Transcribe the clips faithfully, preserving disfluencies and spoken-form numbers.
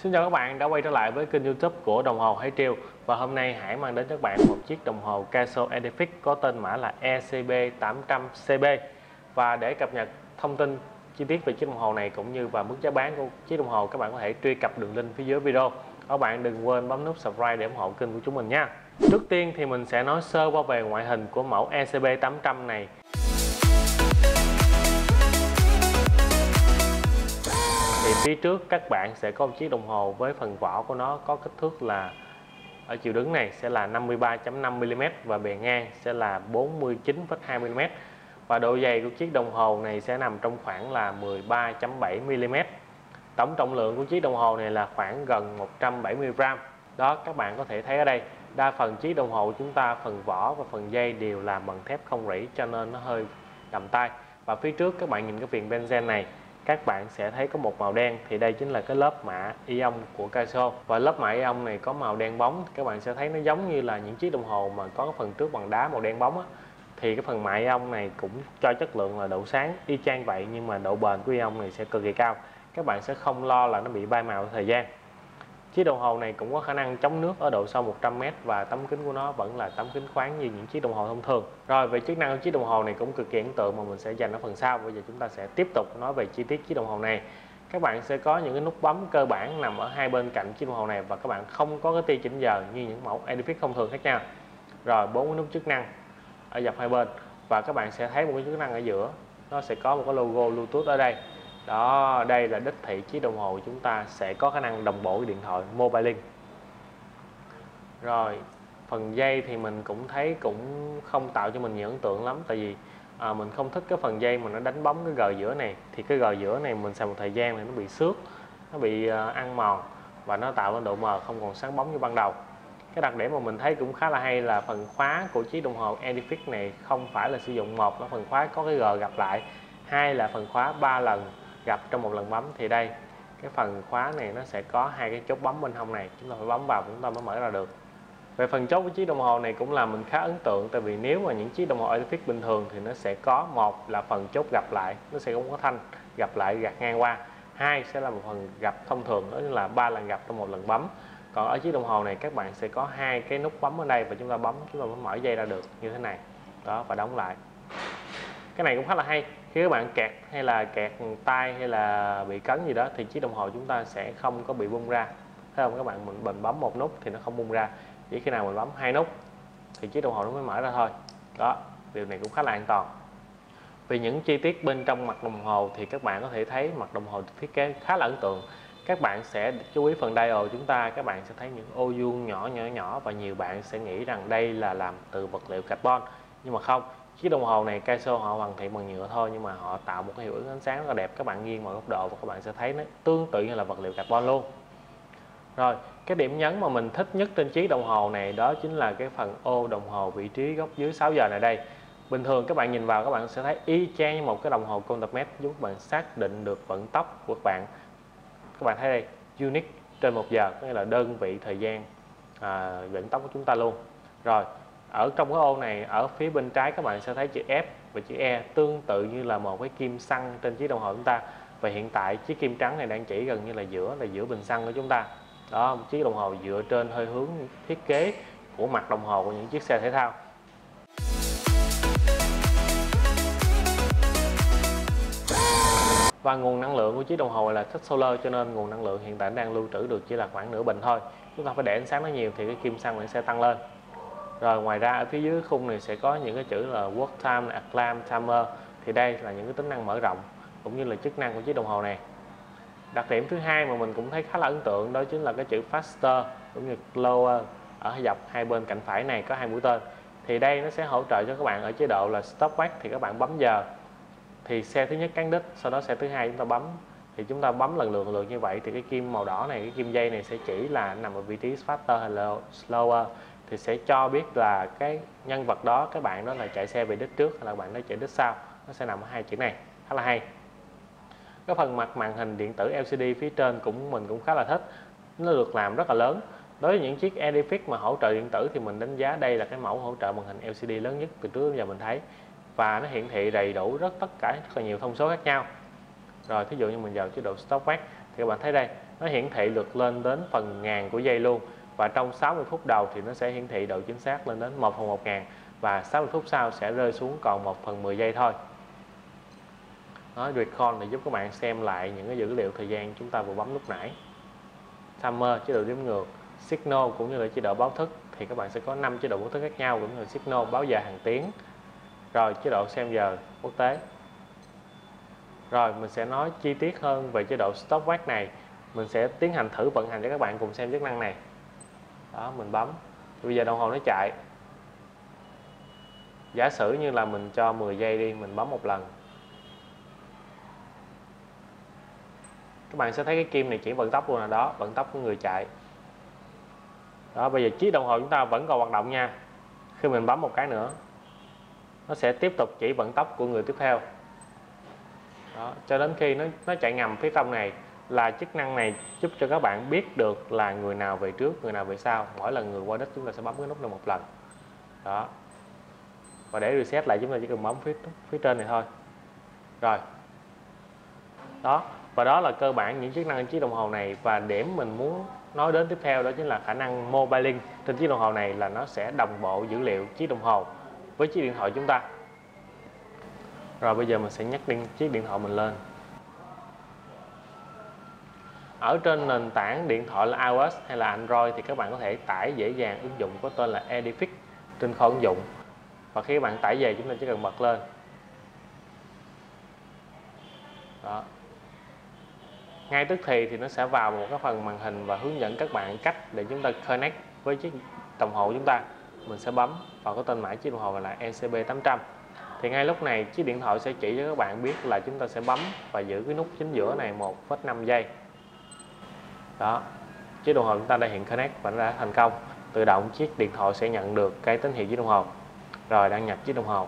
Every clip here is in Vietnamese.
Xin chào các bạn đã quay trở lại với kênh YouTube của Đồng Hồ Hải Triều. Và hôm nay Hải mang đến cho các bạn một chiếc đồng hồ Casio Edifice có tên mã là E C B tám trăm C B. Và để cập nhật thông tin chi tiết về chiếc đồng hồ này cũng như và mức giá bán của chiếc đồng hồ, các bạn có thể truy cập đường link phía dưới video. Các bạn đừng quên bấm nút subscribe để ủng hộ kênh của chúng mình nha. Trước tiên thì mình sẽ nói sơ qua về ngoại hình của mẫu E C B tám trăm này. Phía trước các bạn sẽ có một chiếc đồng hồ với phần vỏ của nó có kích thước là ở chiều đứng này sẽ là năm mươi ba phẩy năm mi-li-mét và bề ngang sẽ là bốn mươi chín phẩy hai mi-li-mét. Và độ dày của chiếc đồng hồ này sẽ nằm trong khoảng là mười ba phẩy bảy mi-li-mét. Tổng trọng lượng của chiếc đồng hồ này là khoảng gần một trăm bảy mươi gam. Đó, các bạn có thể thấy ở đây, đa phần chiếc đồng hồ chúng ta phần vỏ và phần dây đều làm bằng thép không rỉ cho nên nó hơi đầm tay. Và phía trước các bạn nhìn cái viền benzen này, các bạn sẽ thấy có một màu đen, thì đây chính là cái lớp mạ ion của Casio. Và lớp mạ ion này có màu đen bóng, các bạn sẽ thấy nó giống như là những chiếc đồng hồ mà có cái phần trước bằng đá màu đen bóng á, thì cái phần mạ ion này cũng cho chất lượng là độ sáng y chang vậy, nhưng mà độ bền của ion này sẽ cực kỳ cao, các bạn sẽ không lo là nó bị bay màu thời gian. Chiếc đồng hồ này cũng có khả năng chống nước ở độ sâu một trăm mét và tấm kính của nó vẫn là tấm kính khoáng như những chiếc đồng hồ thông thường. Rồi về chức năng của chiếc đồng hồ này cũng cực kỳ ấn tượng mà mình sẽ dành ở phần sau. Bây giờ chúng ta sẽ tiếp tục nói về chi tiết chiếc đồng hồ này. Các bạn sẽ có những cái nút bấm cơ bản nằm ở hai bên cạnh chiếc đồng hồ này và các bạn không có cái tia chỉnh giờ như những mẫu Edifice thông thường khác nhau. Rồi bốn cái nút chức năng ở dọc hai bên và các bạn sẽ thấy một cái chức năng ở giữa, nó sẽ có một cái logo Bluetooth ở đây. Đó, đây là đích thị chiếc đồng hồ chúng ta sẽ có khả năng đồng bộ với điện thoại mobile link. Rồi phần dây thì mình cũng thấy cũng không tạo cho mình nhiều ấn tượng lắm, tại vì à, mình không thích cái phần dây mà nó đánh bóng cái gờ giữa này, thì cái gờ giữa này mình xài một thời gian thì nó bị xước, nó bị ăn mòn và nó tạo lên độ mờ không còn sáng bóng như ban đầu. Cái đặc điểm mà mình thấy cũng khá là hay là phần khóa của chiếc đồng hồ Edifice này không phải là sử dụng một là phần khóa có cái gờ gặp lại, hai là phần khóa ba lần gặp trong một lần bấm, thì đây cái phần khóa này nó sẽ có hai cái chốt bấm bên hông này, chúng ta phải bấm vào chúng ta mới mở ra được. Về phần chốt của chiếc đồng hồ này cũng là mình khá ấn tượng, tại vì nếu mà những chiếc đồng hồ Edifice bình thường thì nó sẽ có một là phần chốt gặp lại, nó sẽ không có thanh gặp lại gạt ngang qua, hai sẽ là một phần gặp thông thường, đó là ba lần gặp trong một lần bấm. Còn ở chiếc đồng hồ này các bạn sẽ có hai cái nút bấm ở đây và chúng ta bấm chúng ta mới mở dây ra được như thế này đó và đóng lại. Cái này cũng khá là hay, khi các bạn kẹt hay là kẹt tay hay là bị cấn gì đó thì chiếc đồng hồ chúng ta sẽ không có bị bung ra, thấy không các bạn, mình, mình bấm một nút thì nó không bung ra, chỉ khi nào mình bấm hai nút thì chiếc đồng hồ nó mới mở ra thôi. Đó, điều này cũng khá là an toàn. Vì những chi tiết bên trong mặt đồng hồ thì các bạn có thể thấy mặt đồng hồ thiết kế khá là ấn tượng. Các bạn sẽ chú ý phần dial chúng ta, các bạn sẽ thấy những ô vuông nhỏ nhỏ nhỏ và nhiều bạn sẽ nghĩ rằng đây là làm từ vật liệu carbon, nhưng mà không. Chiếc đồng hồ này Casio họ hoàn thiện bằng nhựa thôi, nhưng mà họ tạo một cái hiệu ứng ánh sáng rất là đẹp, các bạn nghiêng mọi góc độ và các bạn sẽ thấy nó tương tự như là vật liệu carbon luôn. Rồi cái điểm nhấn mà mình thích nhất trên chiếc đồng hồ này đó chính là cái phần ô đồng hồ vị trí góc dưới sáu giờ này đây. Bình thường các bạn nhìn vào các bạn sẽ thấy y chang như một cái đồng hồ công tơ mét, giúp bạn xác định được vận tốc của các bạn. Các bạn thấy đây, unit trên một giờ, có nghĩa là đơn vị thời gian à, vận tốc của chúng ta luôn. Rồi ở trong cái ô này, ở phía bên trái các bạn sẽ thấy chữ F và chữ E, tương tự như là một cái kim xăng trên chiếc đồng hồ chúng ta. Và hiện tại chiếc kim trắng này đang chỉ gần như là giữa là giữa bình xăng của chúng ta. Đó, chiếc đồng hồ dựa trên hơi hướng thiết kế của mặt đồng hồ của những chiếc xe thể thao. Và nguồn năng lượng của chiếc đồng hồ là thích solar, cho nên nguồn năng lượng hiện tại đang lưu trữ được chỉ là khoảng nửa bình thôi. Chúng ta phải để ánh sáng nó nhiều thì cái kim xăng này sẽ tăng lên. Rồi ngoài ra ở phía dưới khung này sẽ có những cái chữ là work time, alarm, timer, thì đây là những cái tính năng mở rộng cũng như là chức năng của chiếc đồng hồ này. Đặc điểm thứ hai mà mình cũng thấy khá là ấn tượng đó chính là cái chữ faster cũng như lower ở dọc hai bên cạnh phải này có hai mũi tên, thì đây nó sẽ hỗ trợ cho các bạn ở chế độ là stopwatch, thì các bạn bấm giờ thì xe thứ nhất cán đích, sau đó xe thứ hai chúng ta bấm, thì chúng ta bấm lần lượt lần lượt như vậy thì cái kim màu đỏ này, cái kim dây này sẽ chỉ là nằm ở vị trí faster hay là slower, thì sẽ cho biết là cái nhân vật đó, các bạn đó là chạy xe về đích trước hay là bạn đó chạy đích sau, nó sẽ nằm ở hai chữ này, khá là hay. Cái phần mặt màn hình điện tử L C D phía trên cũng mình cũng khá là thích, nó được làm rất là lớn. Đối với những chiếc Edifice mà hỗ trợ điện tử thì mình đánh giá đây là cái mẫu hỗ trợ màn hình L C D lớn nhất từ trước đến giờ mình thấy, và nó hiển thị đầy đủ rất tất cả rất là nhiều thông số khác nhau. Rồi thí dụ như mình vào chế độ stopwatch thì các bạn thấy đây, nó hiển thị được lên đến phần ngàn của giây luôn. Và trong sáu mươi phút đầu thì nó sẽ hiển thị độ chính xác lên đến một phần một ngàn, và sáu mươi phút sau sẽ rơi xuống còn một phần mười giây thôi. Nói recall để giúp các bạn xem lại những cái dữ liệu thời gian chúng ta vừa bấm lúc nãy. Timer, chế độ đếm ngược, signal cũng như là chế độ báo thức, thì các bạn sẽ có năm chế độ báo thức khác nhau, cũng như là signal báo giờ hàng tiếng, rồi chế độ xem giờ quốc tế. Rồi mình sẽ nói chi tiết hơn về chế độ stopwatch này, mình sẽ tiến hành thử vận hành cho các bạn cùng xem chức năng này. Đó, mình bấm, bây giờ đồng hồ nó chạy. Giả sử như là mình cho mười giây đi, mình bấm một lần. Các bạn sẽ thấy cái kim này chỉ vận tốc luôn là đó, vận tốc của người chạy. Đó, bây giờ chiếc đồng hồ chúng ta vẫn còn hoạt động nha. Khi mình bấm một cái nữa, nó sẽ tiếp tục chỉ vận tốc của người tiếp theo. Đó, cho đến khi nó, nó chạy ngầm phía trong này, là chức năng này giúp cho các bạn biết được là người nào về trước, người nào về sau. Mỗi lần người qua đích chúng ta sẽ bấm cái nút này một lần. Đó. Và để reset lại chúng ta chỉ cần bấm phía, phía trên này thôi. Rồi. Đó. Và đó là cơ bản những chức năng trên chiếc đồng hồ này. Và điểm mình muốn nói đến tiếp theo đó chính là khả năng mobile link trên chiếc đồng hồ này, là nó sẽ đồng bộ dữ liệu chiếc đồng hồ với chiếc điện thoại chúng ta. Rồi bây giờ mình sẽ nhắc đến chiếc điện thoại mình lên. Ở trên nền tảng điện thoại là iOS hay là Android thì các bạn có thể tải dễ dàng ứng dụng có tên là Edifice trên kho ứng dụng. Và khi các bạn tải về chúng ta chỉ cần bật lên. Đó. Ngay tức thì thì nó sẽ vào một cái phần màn hình và hướng dẫn các bạn cách để chúng ta connect với chiếc đồng hồ chúng ta. Mình sẽ bấm vào cái tên mã chiếc đồng hồ là E C B tám trăm. Thì ngay lúc này chiếc điện thoại sẽ chỉ cho các bạn biết là chúng ta sẽ bấm và giữ cái nút chính giữa này một phẩy năm giây. Đó, chiếc đồng hồ chúng ta đã hiện connect và nó đã thành công. Tự động chiếc điện thoại sẽ nhận được cái tín hiệu chiếc đồng hồ. Rồi đăng nhập chiếc đồng hồ.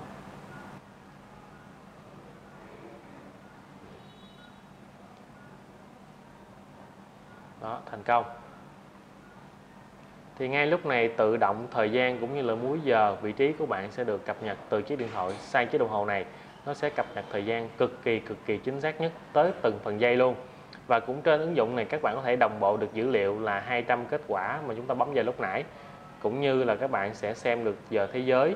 Đó, thành công. Thì ngay lúc này tự động thời gian cũng như là múi giờ, vị trí của bạn sẽ được cập nhật từ chiếc điện thoại sang chiếc đồng hồ này. Nó sẽ cập nhật thời gian cực kỳ cực kỳ chính xác nhất, tới từng phần giây luôn. Và cũng trên ứng dụng này các bạn có thể đồng bộ được dữ liệu là hai trăm kết quả mà chúng ta bấm giờ lúc nãy, cũng như là các bạn sẽ xem được giờ thế giới,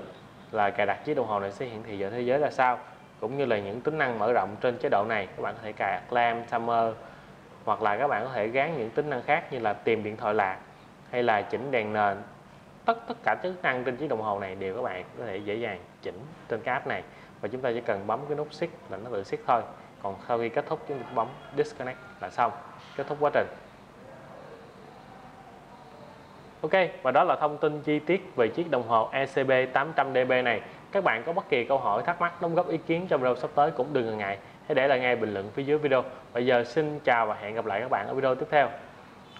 là cài đặt chiếc đồng hồ này sẽ hiển thị giờ thế giới là sao, cũng như là những tính năng mở rộng trên chế độ này. Các bạn có thể cài alarm, timer, hoặc là các bạn có thể gán những tính năng khác như là tìm điện thoại lạc hay là chỉnh đèn nền. Tất tất cả chức năng trên chiếc đồng hồ này đều các bạn có thể dễ dàng chỉnh trên cái app này, và chúng ta chỉ cần bấm cái nút shift là nó tự shift thôi. Còn sau khi kết thúc chúng ta bấm disconnect là xong, kết thúc quá trình. Ok, và đó là thông tin chi tiết về chiếc đồng hồ E C B tám trăm C B này. Các bạn có bất kỳ câu hỏi, thắc mắc, đóng góp ý kiến trong video sắp tới cũng đừng ngần ngại, hãy để lại ngay bình luận phía dưới video. Bây giờ xin chào và hẹn gặp lại các bạn ở video tiếp theo.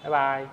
Bye bye.